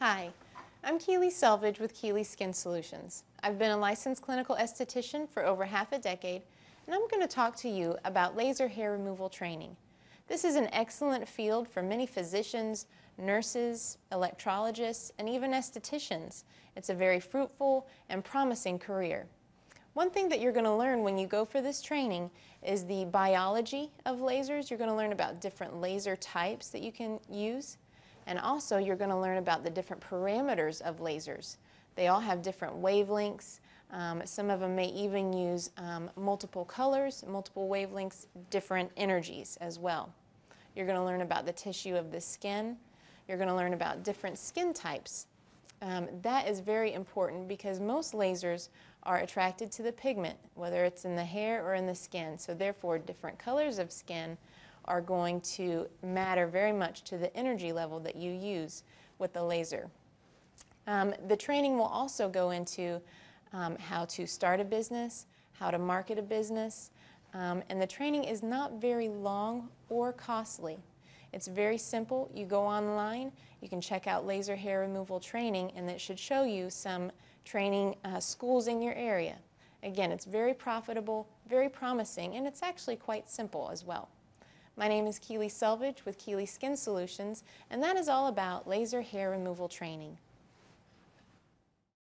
Hi, I'm Keeley Selvage with Keeley Skin Solutions. I've been a licensed clinical esthetician for over half a decade, and I'm going to talk to you about laser hair removal training. This is an excellent field for many physicians, nurses, electrologists, and even estheticians. It's a very fruitful and promising career. One thing that you're going to learn when you go for this training is the biology of lasers. You're going to learn about different laser types that you can use. And also, you're going to learn about the different parameters of lasers. They all have different wavelengths. Some of them may even use multiple colors, multiple wavelengths, different energies as well. You're going to learn about the tissue of the skin. You're going to learn about different skin types. That is very important because most lasers are attracted to the pigment, whether it's in the hair or in the skin. So therefore, different colors of skin are going to matter very much to the energy level that you use with the laser. The training will also go into how to start a business, how to market a business, and the training is not very long or costly. It's very simple. You go online, you can check out laser hair removal training, and it should show you some training schools in your area. Again, it's very profitable, very promising, and it's actually quite simple as well. My name is Keeley Selvage with Keeley Skin Solutions, and that is all about laser hair removal training.